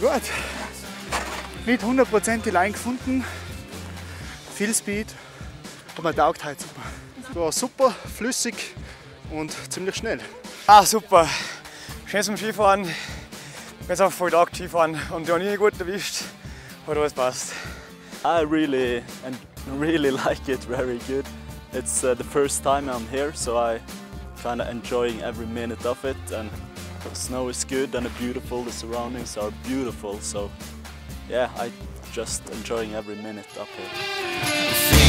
Ja gut, nicht hundertprozentig Line gefunden, viel Speed, aber taugt halt super. War super, flüssig und ziemlich schnell. Ah super, schön zum Skifahren, jetzt auch voll Tag Skifahren und ja nie gut erwischt, hat alles passt. I really like it, very good. It's the first time I'm here, so I kind of enjoying every minute of it. And the snow is good and beautiful, the surroundings are beautiful, so yeah, I just enjoying every minute up here.